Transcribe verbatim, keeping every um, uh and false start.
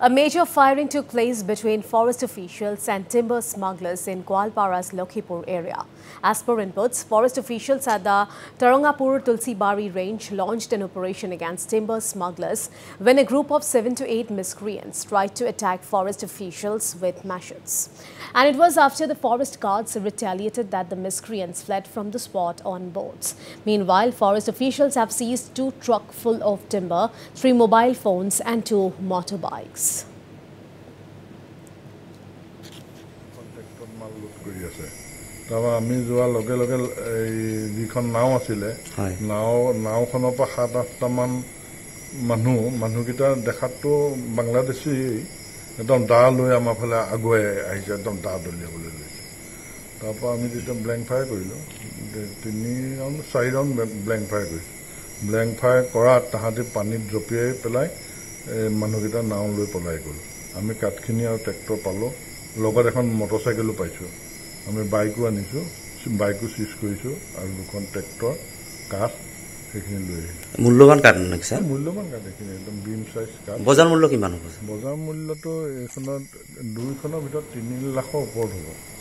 A major firing took place between forest officials and timber smugglers in Goalpara's Lokhipur area. As per inputs, forest officials at the Tarangapur-Tulsibari range launched an operation against timber smugglers when a group of seven to eight miscreants tried to attack forest officials with machetes. And it was after the forest guards retaliated that the miscreants fled from the spot on boats. Meanwhile, forest officials have seized two trucks full of timber, three mobile phones and two motorbikes. Blank fire, Korat, Tahati, Panit, Jopi, Pelai, Manugita, now Lu Polaikul. I'm a Katkini or Tecto Palo, Logarakon motorcycle Paisu. I'm a Baiku and issue, Baiku Cisco issue, I look on Tector, Cast, taking Louis. Muluan Garden, except Muluan Garden, beam size car. Bozamulukiman. Bozamuloto is not doing without Tini Laho Porto.